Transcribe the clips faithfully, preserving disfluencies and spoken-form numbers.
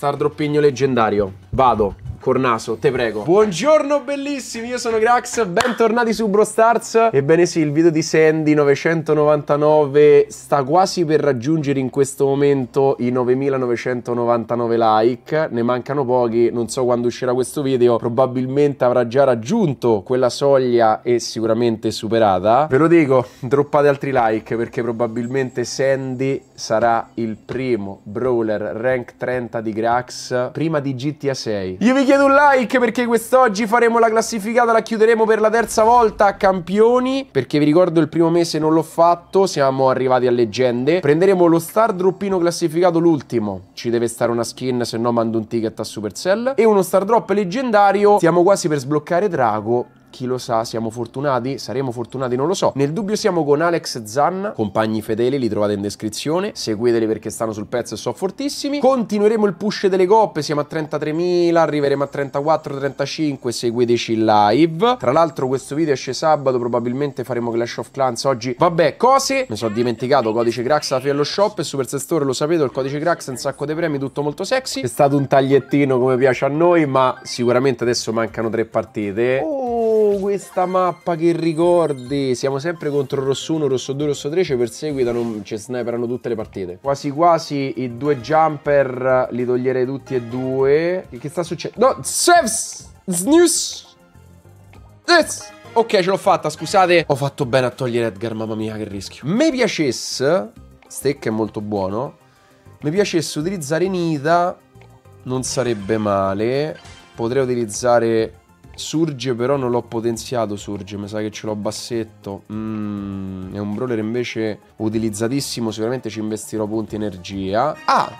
Star droppigno leggendario. Vado, Cornaso, te prego. Buongiorno bellissimi, io sono Grax, bentornati su Brawl Stars. Ebbene sì, il video di Sandy novecentonovantanove sta quasi per raggiungere in questo momento i novemilanovecentonovantanove like. Ne mancano pochi, non so quando uscirà questo video. Probabilmente avrà già raggiunto quella soglia e sicuramente superata. Ve lo dico, droppate altri like perché probabilmente Sandy sarà il primo brawler rank trenta di Grax prima di GTA sei. Io vi chiedo un like perché quest'oggi faremo la classificata, la chiuderemo per la terza volta a campioni, perché vi ricordo il primo mese non l'ho fatto, siamo arrivati a leggende. Prenderemo lo star droppino classificato l'ultimo, ci deve stare una skin, se no mando un ticket a Supercell, e uno star drop leggendario. Stiamo quasi per sbloccare Drago. Chi lo sa, siamo fortunati, saremo fortunati, non lo so. Nel dubbio siamo con Alex e Zan, compagni fedeli, li trovate in descrizione. Seguiteli perché stanno sul pezzo e sono fortissimi. Continueremo il push delle coppe, siamo a trentatremila, arriveremo a trentaquattro trentacinque, seguiteci live. Tra l'altro questo video esce sabato, probabilmente faremo Clash of Clans oggi. Vabbè, cose, mi sono dimenticato, codice Grax alla fine dello shop e Supercell Store, lo sapete, il codice Grax, un sacco di premi, tutto molto sexy. È stato un tagliettino come piace a noi, ma sicuramente adesso mancano tre partite. Oh, questa mappa che ricordi, siamo sempre contro rosso uno, rosso due, rosso tre, ci perseguitano, ci sniperano tutte le partite. Quasi quasi i due jumper li toglierei tutti e due. Che sta succedendo? No, news. Ok, ce l'ho fatta, scusate. Ho fatto bene a togliere Edgar, mamma mia che rischio. Mi piacesse, Steak è molto buono, mi piacesse utilizzare Nita, non sarebbe male. Potrei utilizzare Surge, però non l'ho potenziato Surge, mi sa che ce l'ho bassetto. Mm, è un brawler invece utilizzatissimo, sicuramente ci investirò punti energia. Ah,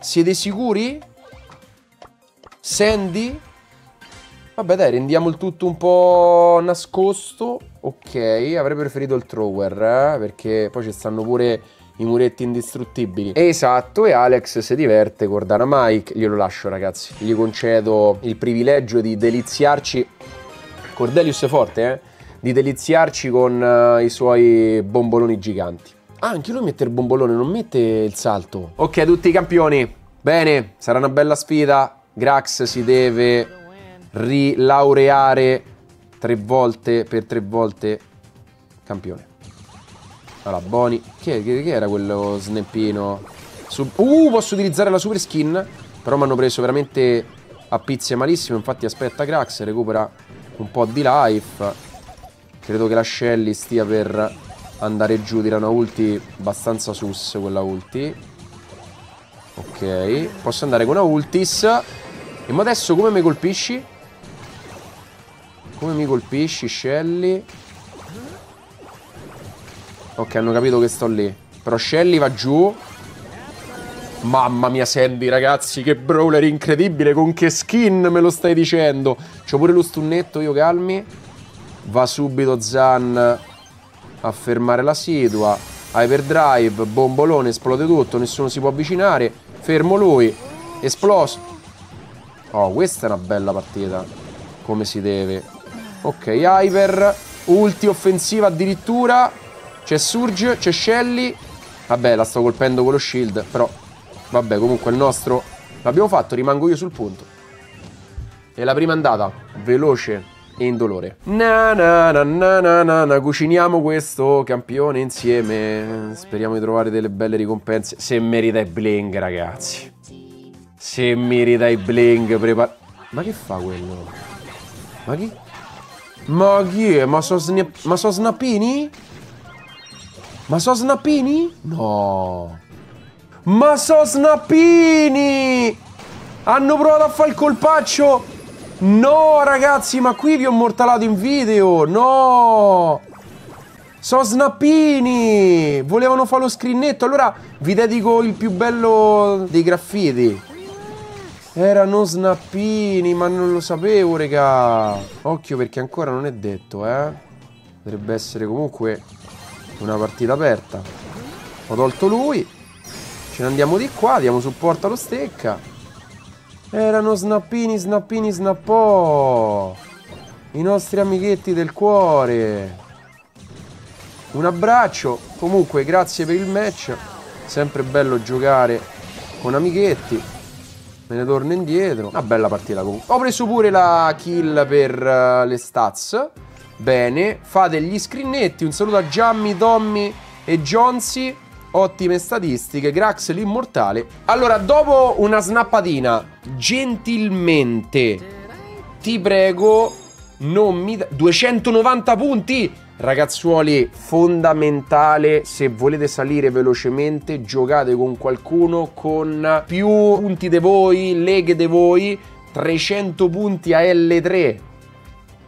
siete sicuri? Sandy? Vabbè dai, rendiamo il tutto un po' nascosto. Ok, avrei preferito il thrower, eh, perché poi ci stanno pure i muretti indistruttibili. Esatto, e Alex si diverte, Cordana Mike. Glielo lascio, ragazzi. Gli concedo il privilegio di deliziarci. Cordelius è forte, eh? Di deliziarci con uh, i suoi bomboloni giganti. Ah, anche lui mette il bombolone, non mette il salto. Ok, tutti i campioni. Bene, sarà una bella sfida. Grax si deve rilaureare tre volte per tre volte campione. Allora, Bonnie. Che, che, che era quello sneppino? Sub... Uh, posso utilizzare la super skin? Però mi hanno preso veramente a pizze malissimo. Infatti aspetta Grax, recupera un po' di life. Credo che la Shelly stia per andare giù. Tira una ulti abbastanza sus quella ulti. Ok, posso andare con una ultis. E ma adesso come mi colpisci? Come mi colpisci, Shelly? Ok, hanno capito che sto lì. Però Shelly va giù. Mamma mia, Sandy, ragazzi, che brawler incredibile. Con che skin me lo stai dicendo? C'ho pure lo stunnetto, io calmi. Va subito Zan a fermare la situa. Hyperdrive, bombolone, esplode tutto. Nessuno si può avvicinare. Fermo lui. Esploso. Oh, questa è una bella partita, come si deve. Ok, Hyper. Ulti offensiva addirittura. C'è Surge, c'è Shelly. Vabbè, la sto colpendo con lo shield. Però, vabbè, comunque il nostro l'abbiamo fatto, rimango io sul punto. E la prima andata, veloce e indolore. Na na na na na na na. Cuciniamo questo campione insieme. Speriamo di trovare delle belle ricompense. Se merita i bling, ragazzi. Se merita i bling, prepara... Ma che fa quello? Ma chi? Ma chi è? Ma so, sna... Ma so snappini? Ma so snappini? No. Ma so snappini! Hanno provato a fare il colpaccio! No, ragazzi, ma qui vi ho immortalato in video! No! So snappini! Volevano fare lo screenetto, allora vi dedico il più bello dei graffiti. Erano snappini, ma non lo sapevo, regà. Occhio perché ancora non è detto, eh. Dovrebbe essere comunque... una partita aperta. Ho tolto lui. Ce ne andiamo di qua. Diamo supporto allo Stecca. Erano snappini, snappini, snappò. I nostri amichetti del cuore. Un abbraccio. Comunque grazie per il match. Sempre bello giocare con amichetti. Me ne torno indietro. Una bella partita comunque. Ho preso pure la kill per uh, le stats. Bene. Fate gli scrinetti. Un saluto a Giammi, Tommy e Jonesy. Ottime statistiche. Grax l'immortale. Allora, dopo una snappatina, gentilmente, ti prego, non mi... duecentonovanta punti! Ragazzuoli, fondamentale, se volete salire velocemente, giocate con qualcuno con più punti di voi, leghe di voi. Trecento punti a L tre.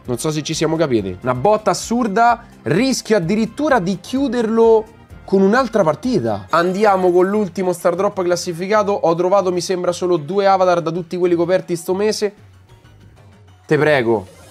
Non so se ci siamo capiti. Una botta assurda. Rischio addirittura di chiuderlo con un'altra partita. Andiamo con l'ultimo star drop classificato. Ho trovato, mi sembra, solo due avatar da tutti quelli coperti sto mese. Te prego.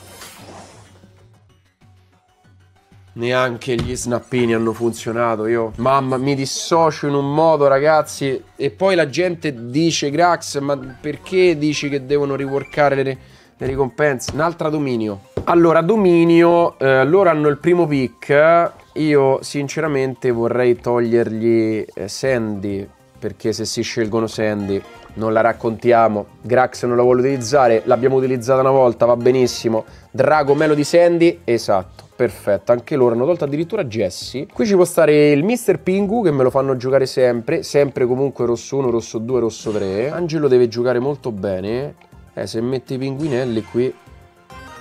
Neanche gli snappini hanno funzionato, io. Mamma, mi dissocio in un modo, ragazzi. E poi la gente dice: Grax, ma perché dici che devono riworkare le, le ricompense? Un'altra dominio. Allora, dominio, eh, loro hanno il primo pick. Io sinceramente vorrei togliergli eh, Sandy, perché se si scelgono Sandy non la raccontiamo. Grax non la vuole utilizzare, l'abbiamo utilizzata una volta, va benissimo. Drago Melo di Sandy, esatto. Perfetto, anche loro hanno tolto addirittura Jesse. Qui ci può stare il mister Pingu, che me lo fanno giocare sempre. Sempre comunque rosso uno, rosso due, rosso tre. Angelo deve giocare molto bene. Eh, se mette i pinguinelli qui.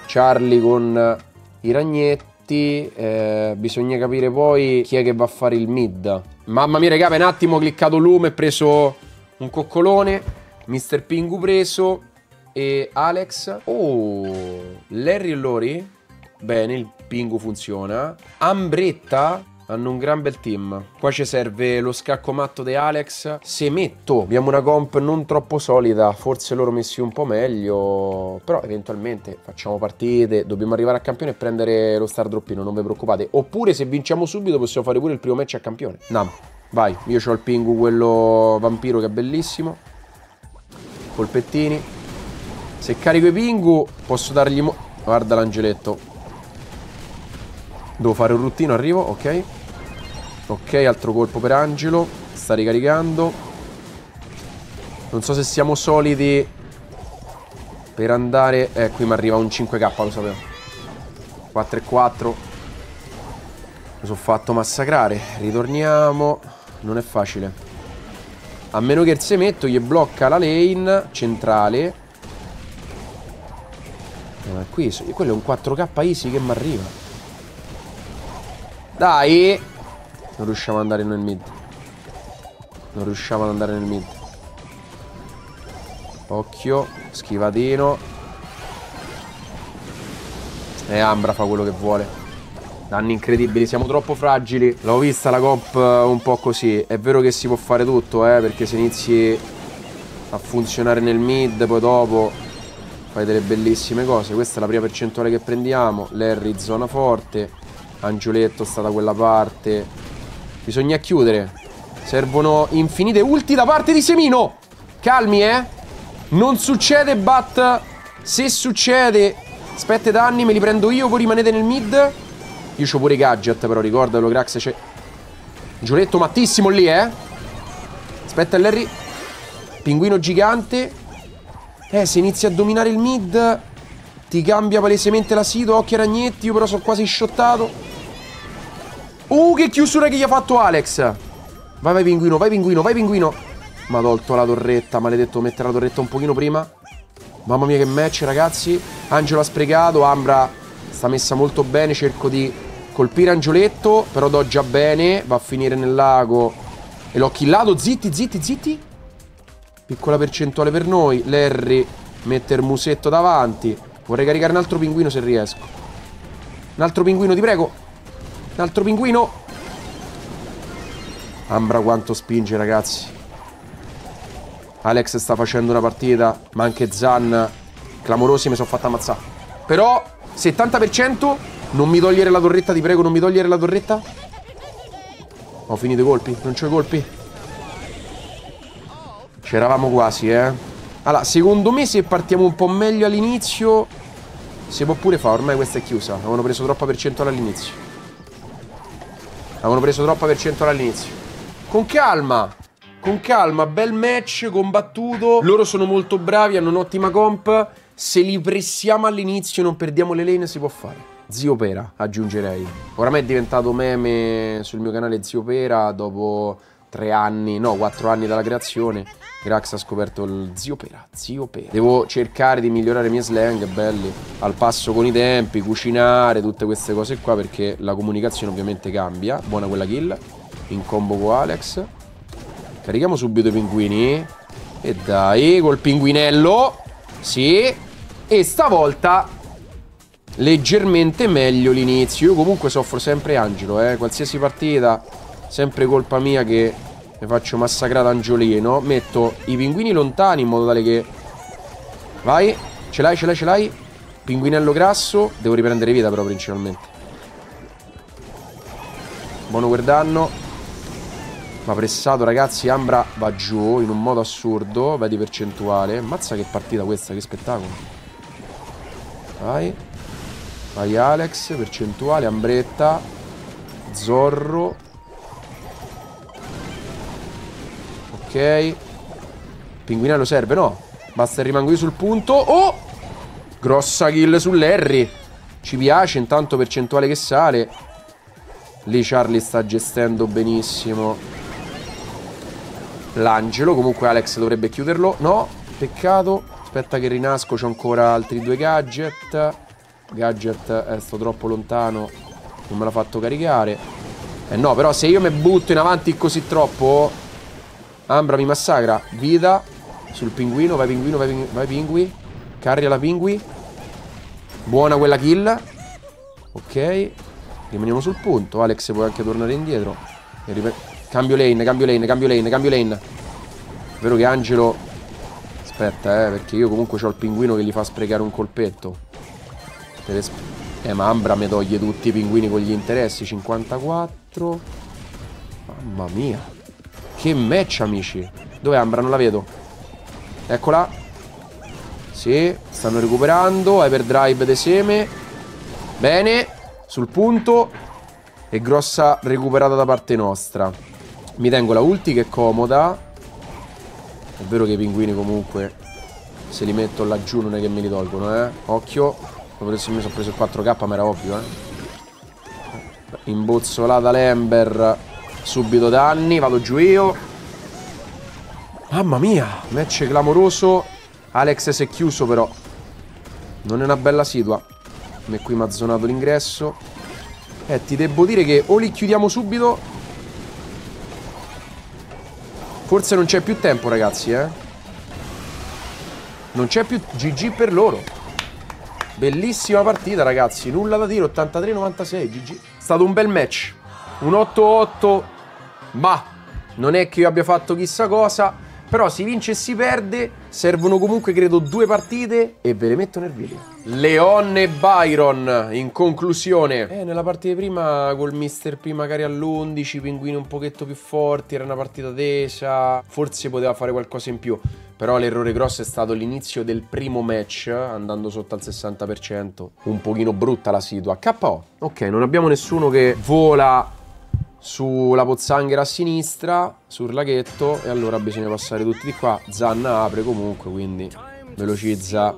Charlie con i ragnetti. Eh, bisogna capire poi chi è che va a fare il mid. Mamma mia, raga, per un attimo ho cliccato lume e preso un coccolone. mister Pingu preso. E Alex. Oh, Larry e Lori. Bene, il Pingu funziona. Ambretta hanno un gran bel team. Qua ci serve lo scacco matto di Alex. Se metto, abbiamo una comp non troppo solida. Forse loro messi un po' meglio. Però eventualmente facciamo partite. Dobbiamo arrivare a campione e prendere lo star droppino, non vi preoccupate. Oppure se vinciamo subito possiamo fare pure il primo match a campione. Nam, vai. Io ho il Pingu, quello vampiro, che è bellissimo. Colpettini. Se carico i Pingu posso dargli mo... Guarda l'angeletto. Devo fare un ruttino, arrivo, ok. Ok, altro colpo per Angelo. Sta ricaricando. Non so se siamo solidi per andare... Eh, qui mi arriva un cinque K, lo sapevo. quattro e quattro. Mi sono fatto massacrare. Ritorniamo. Non è facile. A meno che il semetto gli blocca la lane centrale. Ma qui, quello è un quattro K easy che mi arriva. Dai! Non riusciamo ad andare nel mid. Non riusciamo ad andare nel mid. Occhio. Schivatino. E Ambra fa quello che vuole. Danni incredibili. Siamo troppo fragili. L'ho vista la comp un po' così. È vero che si può fare tutto, eh. Perché se inizi a funzionare nel mid, poi dopo fai delle bellissime cose. Questa è la prima percentuale che prendiamo. Larry zona forte. Angioletto sta da quella parte. Bisogna chiudere. Servono infinite ulti da parte di Semino. Calmi, eh. Non succede, but se succede, aspetta, i danni me li prendo io. Voi rimanete nel mid. Io c'ho pure i gadget, però ricordalo, Grax c'è. Angioletto mattissimo lì, eh. Aspetta Larry. Pinguino gigante. Eh, se inizi a dominare il mid ti cambia palesemente la sito. Occhio ragnetti. Io però sono quasi shottato. Uh, che chiusura che gli ha fatto Alex. Vai, vai, pinguino, vai, pinguino, vai, pinguino. Ma ha tolto la torretta, maledetto, mettere la torretta un pochino prima. Mamma mia, che match, ragazzi. Angelo ha sprecato, Ambra sta messa molto bene. Cerco di colpire Angioletto, però doggia bene. Va a finire nel lago. E l'ho killato, zitti, zitti, zitti. Piccola percentuale per noi. Larry mette il musetto davanti. Vorrei caricare un altro pinguino se riesco. Un altro pinguino, ti prego. Un altro pinguino. Ambra quanto spinge, ragazzi. Alex sta facendo una partita. Ma anche Zan. Clamorosi, mi sono fatta ammazzare. Però settanta per cento. Non mi togliere la torretta, ti prego. Non mi togliere la torretta. Ho finito i colpi. Non c'ho i colpi. C'eravamo quasi, eh. Allora, secondo me se partiamo un po' meglio all'inizio si può pure fare. Ormai questa è chiusa. Avevano preso troppa percentuale all'inizio. Avevano preso troppa percentuale all'inizio. Con calma. con calma, bel match combattuto. Loro sono molto bravi, hanno un'ottima comp. Se li pressiamo all'inizio e non perdiamo le lane si può fare. Zio Pera, aggiungerei. Oramai è diventato meme sul mio canale Zio Pera dopo tre anni, no, quattro anni dalla creazione. Grax ha scoperto il Zio Pera, Zio Pera. Devo cercare di migliorare i miei slang, belli, al passo con i tempi, cucinare, tutte queste cose qua, perché la comunicazione ovviamente cambia. Buona quella kill, in combo con Alex. Carichiamo subito i pinguini. E dai, col pinguinello. Sì. E stavolta leggermente meglio l'inizio. Io comunque soffro sempre Angelo, eh. Qualsiasi partita, sempre colpa mia che ne faccio massacrata Angiolino. Metto i pinguini lontani in modo tale che... Vai. Ce l'hai, ce l'hai, ce l'hai. Pinguinello grasso. Devo riprendere vita però principalmente. Buono quel danno. Ma pressato ragazzi. Ambra va giù in un modo assurdo. Vai di percentuale. Ammazza che partita questa, che spettacolo. Vai. Vai Alex, percentuale, Ambretta, Zorro. Ok. Pinguinello serve, no? Basta, rimango io sul punto. Oh! Grossa kill su Larry. Ci piace, intanto percentuale che sale. Lì Charlie sta gestendo benissimo l'angelo. Comunque Alex dovrebbe chiuderlo. No, peccato. Aspetta che rinasco, c'ho ancora altri due gadget. Gadget, eh, sto troppo lontano. Non me l'ha fatto caricare. Eh no, però se io mi butto in avanti così troppo Ambra mi massacra. Vita sul pinguino. Vai pinguino, vai, pingu vai pingui. Carri alla pingui. Buona quella kill. Ok. Rimaniamo sul punto. Alex può anche tornare indietro e cambio lane, cambio lane, cambio lane, cambio lane. È vero che Angelo... Aspetta, eh, perché io comunque ho il pinguino che gli fa sprecare un colpetto. Eh, ma Ambra mi toglie tutti i pinguini con gli interessi. Cinquantaquattro. Mamma mia, che match amici. Dov'è Ambra? Non la vedo. Eccola. Sì, stanno recuperando. Hyperdrive de seme. Bene, sul punto. E grossa recuperata da parte nostra. Mi tengo la ulti che è comoda. È vero che i pinguini comunque se li metto laggiù non è che me li tolgono, eh. Occhio. Mi sono preso il quattro K, ma era ovvio, eh. Imbozzolata l'Ember. Subito danni. Vado giù io. Mamma mia. Match clamoroso. Alex si è chiuso però. Non è una bella situa. Me qui mi ha zonato l'ingresso. Eh, ti devo dire che o li chiudiamo subito. Forse non c'è più tempo ragazzi, eh. Non c'è più. G G per loro. Bellissima partita ragazzi, nulla da dire, ottantatré a novantasei, G G. È stato un bel match, un otto otto, ma non è che io abbia fatto chissà cosa, però si vince e si perde, servono comunque credo due partite e ve le metto nel video. Leon e Byron, in conclusione. Eh, nella partita prima col mister P magari all'undici, pinguini un pochetto più forti, era una partita tesa, forse poteva fare qualcosa in più. Però l'errore grosso è stato l'inizio del primo match, andando sotto al sessanta per cento. Un pochino brutta la situa. K O. Ok, non abbiamo nessuno che vola sulla pozzanghera a sinistra, sul laghetto, e allora bisogna passare tutti di qua. Zan apre comunque, quindi velocizza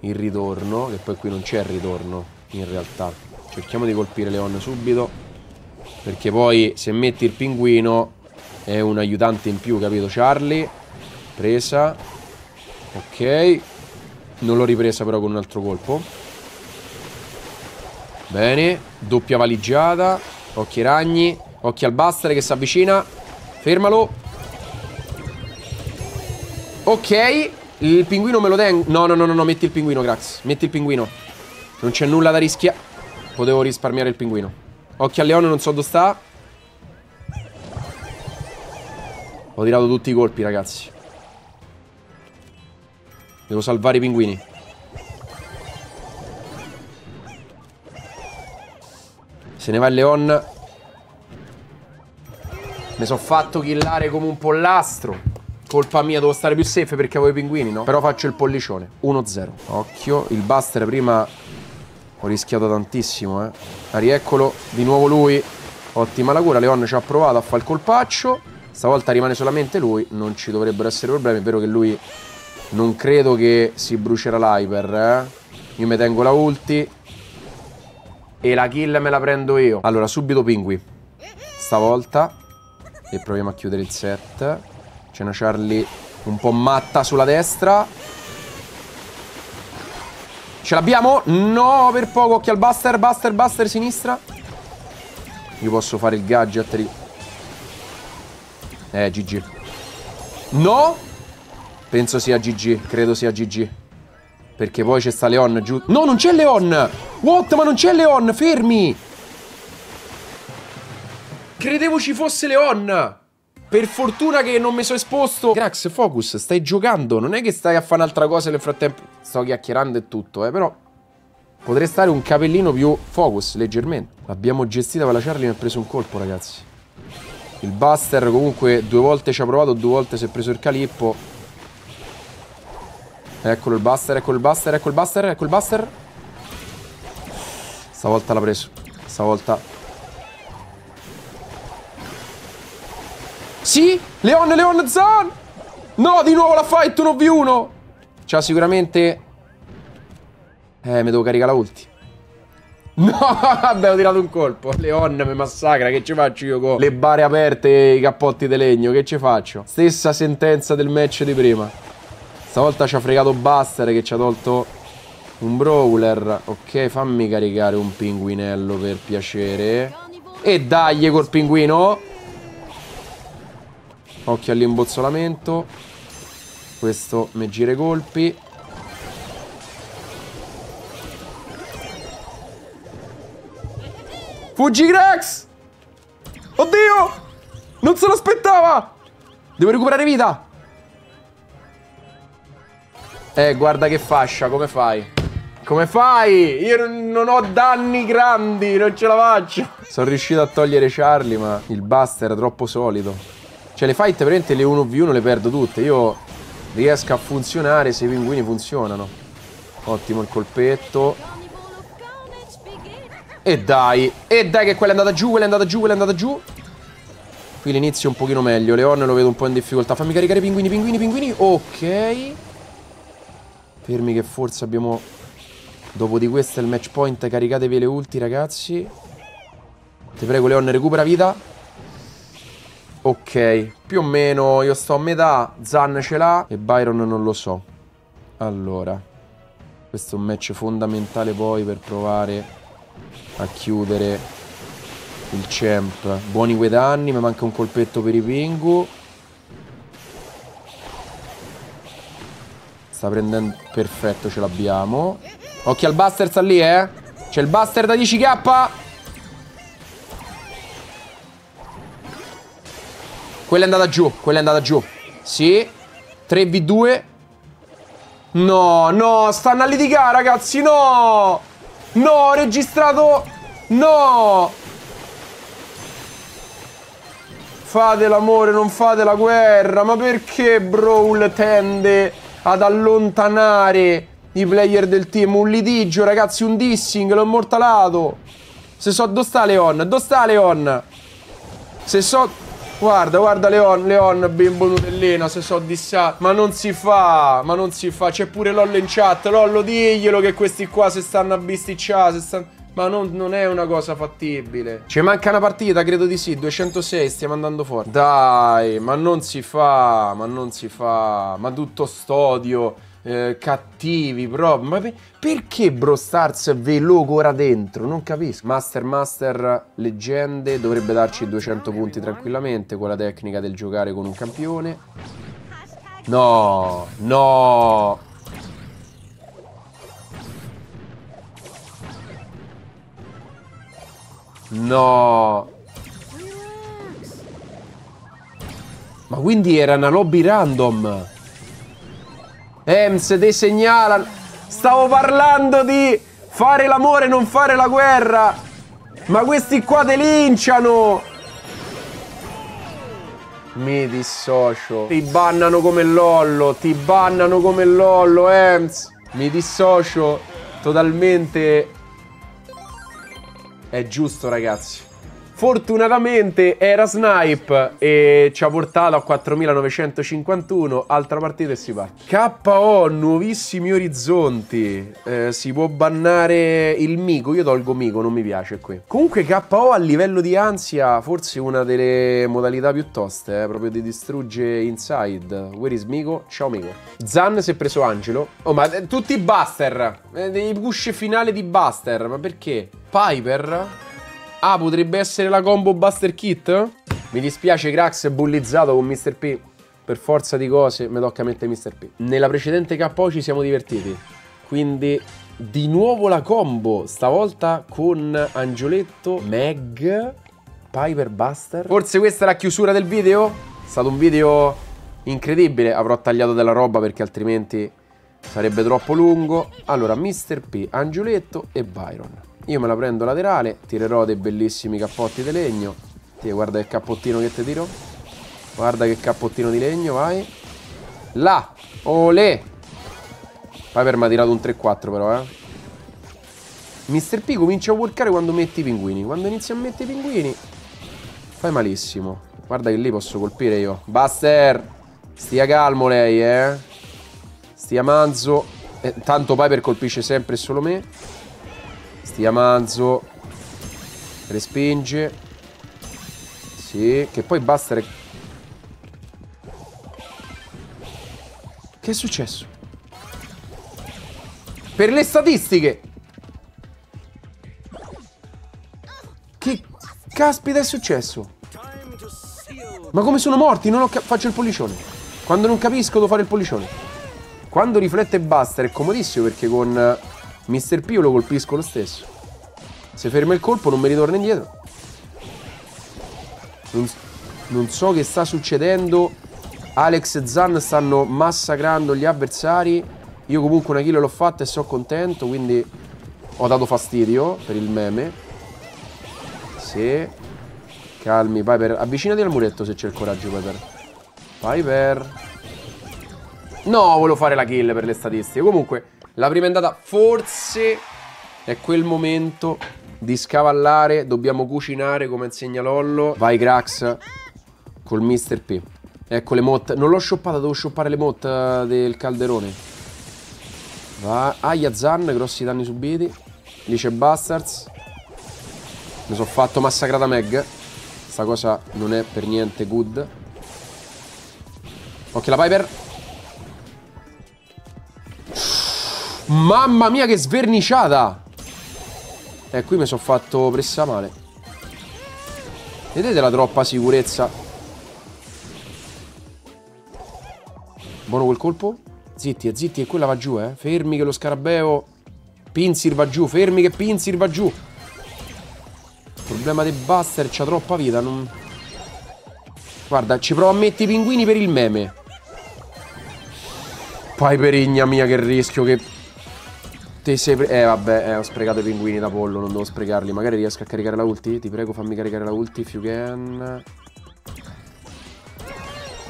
il ritorno, che poi qui non c'è il ritorno, in realtà. Cerchiamo di colpire Leon subito, perché poi se metti il pinguino è un aiutante in più, capito Charlie? Presa. Ok. Non l'ho ripresa però con un altro colpo. Bene. Doppia valigiata. Occhi ai ragni. Occhi al Buster che si avvicina. Fermalo. Ok. Il pinguino me lo tengo. No, no, no, no, no. Metti il pinguino, Grax. Metti il pinguino. Non c'è nulla da rischiare. Potevo risparmiare il pinguino. Occhi al leone, non so dove sta. Ho tirato tutti i colpi, ragazzi. Devo salvare i pinguini. Se ne va il Leon. Mi sono fatto killare come un pollastro. Colpa mia, devo stare più safe perché avevo i pinguini, no? Però faccio il pollicione. uno zero. Occhio. Il Buster prima ho rischiato tantissimo, eh. Rieccolo. Di nuovo lui. Ottima la cura. Leon ci ha provato a fare il colpaccio. Stavolta rimane solamente lui, non ci dovrebbero essere problemi. È vero che lui non credo che si brucerà l'hyper, eh? Io mi tengo la ulti e la kill me la prendo io. Allora, subito Pingu stavolta, e proviamo a chiudere il set. C'è una Charlie un po' matta sulla destra. Ce l'abbiamo? No, per poco. Occhio al Buster, Buster, Buster, sinistra. Io posso fare il gadget. Eh, gi gi. No! Penso sia gi gi, credo sia gi gi. Perché poi c'è sta Leon giù. No, non c'è Leon! What? Ma non c'è Leon, fermi! Credevo ci fosse Leon! Per fortuna che non mi sono esposto. Grax, focus, stai giocando. Non è che stai a fare un'altra cosa nel frattempo. Sto chiacchierando e tutto, eh, però potrei stare un capellino più focus, leggermente. L'abbiamo gestita per la Charlie, mi ha preso un colpo, ragazzi. Il Buster comunque due volte ci ha provato, due volte si è preso il calippo. Eccolo il Buster, eccolo il Buster, eccolo il Buster, eccolo il Buster. Stavolta l'ha preso. Stavolta... Sì, Leon, Leon, Zan. No, di nuovo la fight uno contro uno. C'ha sicuramente... Eh, mi devo caricare la ulti. No, vabbè, ho tirato un colpo. Leon mi massacra, che ci faccio io con le bare aperte e i cappotti di legno? Che ci faccio? Stessa sentenza del match di prima. Stavolta ci ha fregato Buster che ci ha tolto un brawler. Ok, fammi caricare un pinguinello per piacere. E dagli col pinguino. Occhio all'imbozzolamento. Questo me gira i colpi. Fuggi Grax! Oddio! Non se lo aspettava! Devo recuperare vita! Eh, guarda che fascia, come fai? Come fai? Io non ho danni grandi, non ce la faccio. Sono riuscito a togliere Charlie, ma il Buster era troppo solido. Cioè le fight veramente le uno contro uno le perdo tutte. Io riesco a funzionare se i pinguini funzionano. Ottimo il colpetto. E dai. E dai che quella è andata giù, quella è andata giù, quella è andata giù. Qui l'inizio è un pochino meglio. Leon lo vedo un po' in difficoltà. Fammi caricare i pinguini, pinguini, pinguini. Ok. Fermi che forse abbiamo... Dopo di questo è il match point. Caricatevi le ulti ragazzi. Ti prego Leon, recupera vita. Ok, più o meno io sto a metà, Zan ce l'ha e Byron non lo so. Allora, questo è un match fondamentale poi per provare a chiudere il champ. Buoni quei danni, mi manca un colpetto per i Pingu. Sta prendendo... Perfetto, ce l'abbiamo. Occhio al Buster, sta lì, eh. C'è il Buster da dieci K. Quella è andata giù, quella è andata giù. Sì, tre contro due. No, no, stanno a litigare ragazzi, no. No, ho registrato. No. Fate l'amore, non fate la guerra. Ma perché Brawl tende ad allontanare i player del team? Un litigio ragazzi, un dissing, l'ho immortalato. Se so, dove sta Leon? Dove sta Leon? Se so... Guarda, guarda Leon, Leon, bimbo nutellino, se so dissato. Ma non si fa, ma non si fa. C'è pure Lollo in chat, Lollo diglielo che questi qua se stanno a bisticciare, se stanno... Ma non, non è una cosa fattibile. Ci manca una partita, credo di sì, duecentosei, stiamo andando fuori. Dai, ma non si fa, ma non si fa. Ma tutto stodio, eh, cattivi, bro. Ma per... perché Brawl Stars ve logora dentro? Non capisco. Master, Master, leggende, dovrebbe darci duecento punti tranquillamente con la tecnica del giocare con un campione. No, no. No. Ma quindi era una lobby random. Ems, te segnalano. Stavo parlando di fare l'amore, non fare la guerra. Ma questi qua te linciano. Mi dissocio. Ti bannano come Lollo. Ti bannano come Lollo, Ems. Mi dissocio totalmente. È giusto ragazzi, Fortunatamente era snipe e ci ha portato a quattromilanovecento cinquantuno. Altra partita e si parte. K O, nuovissimi orizzonti. eh, Si può bannare il Mico. Io tolgo Mico, non mi piace qui. Comunque K O a livello di ansia forse una delle modalità più toste, eh, proprio di distrugge inside. Where is Mico? Ciao Mico. Zan si è preso Angelo. Oh, ma eh, tutti i Buster, eh, dei push finale di Buster. Ma perché? Piper. Ah, potrebbe essere la combo Buster Kit? Mi dispiace, Grax è bullizzato con mister P. Per forza di cose, mi tocca mettere mister P. Nella precedente K O ci siamo divertiti. Quindi, di nuovo la combo. Stavolta con Angioletto, Meg, Piper, Buster. Forse questa è la chiusura del video? È stato un video incredibile. Avrò tagliato della roba perché altrimenti sarebbe troppo lungo. Allora, mister P, Angioletto e Byron. Io me la prendo laterale, tirerò dei bellissimi cappotti di legno. Ti guarda che cappottino che ti tiro. Guarda che cappottino di legno, vai. Là, olè. Piper mi ha tirato un tre quattro però, eh. mister P comincia a workare quando metti i pinguini. Quando inizi a mettere i pinguini fai malissimo. Guarda che lì posso colpire io. Buster, stia calmo lei, eh. Stia manzo, eh, tanto Piper colpisce sempre solo me. Manzo, respinge. Sì, che poi Buster è... Che è successo? Per le statistiche, che caspita è successo? Ma come sono morti? Non ho cap... Faccio il pollicione. Quando non capisco devo fare il pollicione. Quando riflette Buster è comodissimo perché con mister P lo colpisco lo stesso. Se ferma il colpo non mi ritorna indietro. Non, non so che sta succedendo. Alex e Zan stanno massacrando gli avversari. Io comunque una kill l'ho fatta e sono contento, quindi ho dato fastidio per il meme. Sì. Calmi Piper. Avvicinati al muretto se c'è il coraggio Piper. Piper. No, volevo fare la kill per le statistiche. Comunque la prima andata forse è quel momento di scavallare. Dobbiamo cucinare come insegna Lollo. Vai Grax col mister P. Ecco le motte. Non l'ho shoppata, devo shoppare le motte del calderone. Va. Aia Zan, grossi danni subiti. Lì c'è Bastards. Mi sono fatto massacrata Meg. Sta cosa non è per niente good. Ok la Piper. Mamma mia che sverniciata. E eh, qui mi sono fatto pressa male. Vedete la troppa sicurezza. Buono quel colpo. Zitti, zitti che quella va giù, eh. Fermi che lo scarabeo Pinzir va giù. Fermi che Pinzir va giù. Il problema del Buster, c'ha troppa vita, non... Guarda, ci provo a mettere i pinguini per il meme. Piperigna mia, che rischio che... Eh vabbè, eh, ho sprecato i pinguini da pollo, non devo sprecarli. Magari riesco a caricare la ulti? Ti prego fammi caricare la ulti, if you can.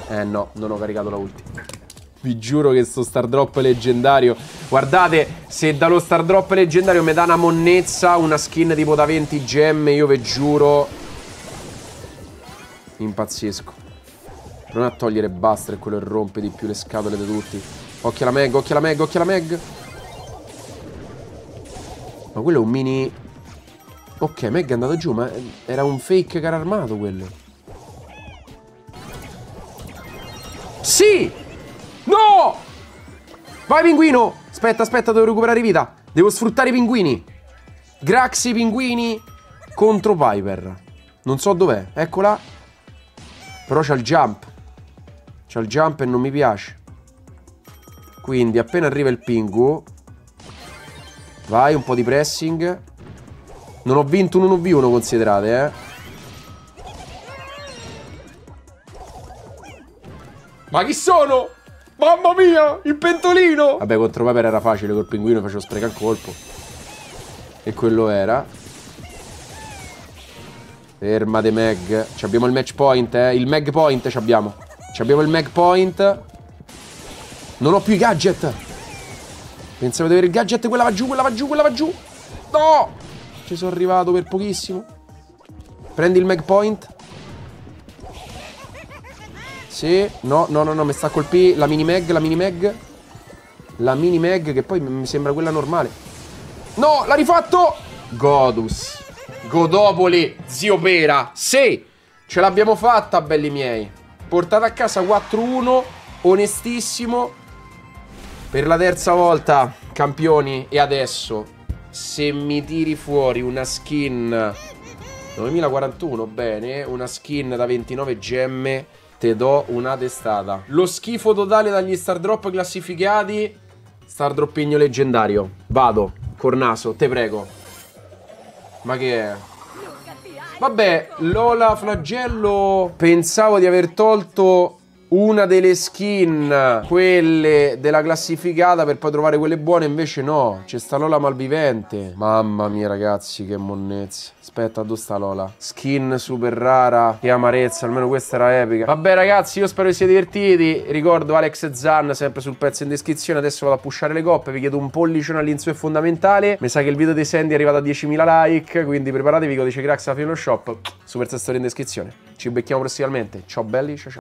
Eh no, non ho caricato la ulti. Vi giuro che sto star drop leggendario. Guardate, se dallo star drop leggendario mi dà una monnezza, una skin tipo da venti gemme, io vi giuro impazzisco. Non a togliere Buster è quello che rompe di più le scatole di tutti. Occhio alla Meg, occhio alla Meg, occhio alla Meg. Ma quello è un mini... Ok, Meg è andato giù, ma era un fake car armato quello. Sì! No! Vai pinguino! Aspetta, aspetta, devo recuperare vita. Devo sfruttare i pinguini. Graxi pinguini contro Piper. Non so dov'è, eccola. Però c'ha il jump. C'ha il jump e non mi piace. Quindi appena arriva il pingu... Vai, un po' di pressing. Non ho vinto un uno v uno, considerate, eh. Ma chi sono? Mamma mia, il pentolino. Vabbè, contro Piper era facile, col pinguino facevo sprecare il colpo. E quello era. Fermate Meg. Ci abbiamo il match point, eh. Il Meg point ci abbiamo. Ci abbiamo il Meg point. Non ho più i gadget. Pensavo di avere il gadget, quella va giù, quella va giù, quella va giù. No! Ci sono arrivato per pochissimo. Prendi il mag point. Sì. No, no, no, no, mi sta col P. La mini mag, la mini mag. La mini mag che poi mi sembra quella normale. No, l'ha rifatto. Godus. Godopoli, zio Pera. Sì, ce l'abbiamo fatta, belli miei. Portata a casa quattro uno. Onestissimo. Per la terza volta, campioni. E adesso, se mi tiri fuori una skin novemila quarantuno, bene, una skin da ventinove gemme, te do una testata. Lo schifo totale dagli star drop classificati. Star droppigno leggendario. Vado, Cornaso, te prego. Ma che è? Vabbè, Lola Flagello. Pensavo di aver tolto una delle skin, quelle della classificata, per poi trovare quelle buone. Invece no, c'è sta Lola malvivente. Mamma mia ragazzi, che monnezza. Aspetta, dove sta Lola? Skin super rara. Che amarezza, almeno questa era epica. Vabbè ragazzi, io spero che siate divertiti. Ricordo Alex e Zan sempre sul pezzo in descrizione. Adesso vado a pushare le coppe. Vi chiedo un pollicione all'insù, è fondamentale. Mi sa che il video dei Sandy è arrivato a diecimila like, quindi preparatevi, codice Grax alla fine dello shop. Super storia in descrizione. Ci becchiamo prossimamente. Ciao belli, ciao ciao.